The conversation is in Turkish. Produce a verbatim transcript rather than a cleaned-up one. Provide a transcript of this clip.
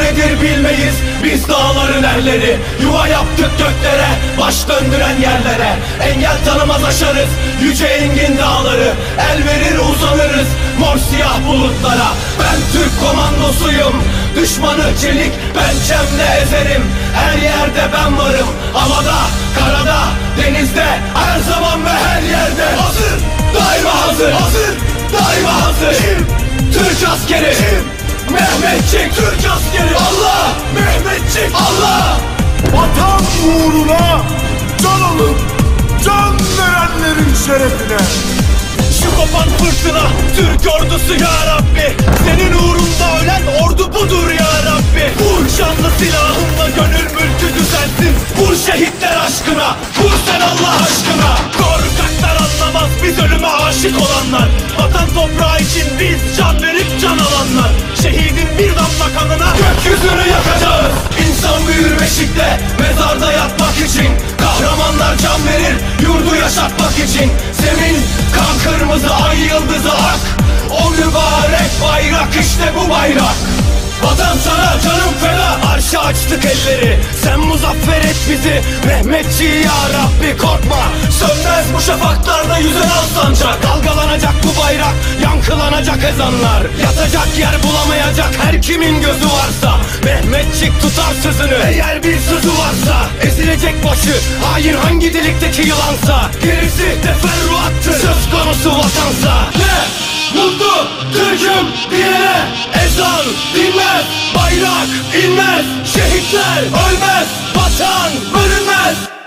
nedir bilmeyiz biz dağların erleri. Yuva yaptık göklere, baş döndüren yerlere. Engel tanımaz aşarız yüce engin dağları. El verir uzanırız mor siyah bulutlara. Ben Türk komandosuyum, düşmanı çelik pençemle ezerim. Her yerde ben varım, havada, karada, denizde, her zaman ve her yerde. Hazır, daima hazır, hazır, daima hazır. Kim? Türk askeri. Kim? Mehmetçik, Türk askeri. Allah, Mehmetçik, Allah. Vatan uğruna can olup can verenlerin şerefine. Şu kopan fırtına Türk ordusu ya Rabbi. Senin uğrunda ölen ordu budur ya Rabbi. Vur canlı silahınla, gönül mülkü düzensin. Vur şehitler aşkına, vur sen Allah aşkına. Korkaklar anlamaz biz ölüme aşık olanlar. Vatan toprağı için biz can verip can alanlar. Şehidin bir damla kanına gökyüzünü yakacağız. İnsan büyür beşikte, mezarda yatmak için. Kahramanlar can verir yurdu yaşatmak için. Zemin kan kırmızı, ay yıldızı ak. O mübarek bayrak, işte bu bayrak. Vatan sana canım feda, arşa açtık elleri. Sen muzaffer et bizi Mehmetçi ya Rabbi. Korkma, sönmez bu şafaklarda yüzen al sancak. Dalgalanacak bu bayrak, yankılanacak ezanlar. Yatacak yer bulamayacak her kimin gözü varsa. Mehmetçik tutar sözünü eğer bir sözü varsa. Ezilecek başı hain hangi delikteki yılansa. Gerisi teferruattır söz konusu vatansa. Ne? Mutlu Türk'üm diyene ezan dinmez, bayrak inmez, şehitler ölmez, vatan bölünmez.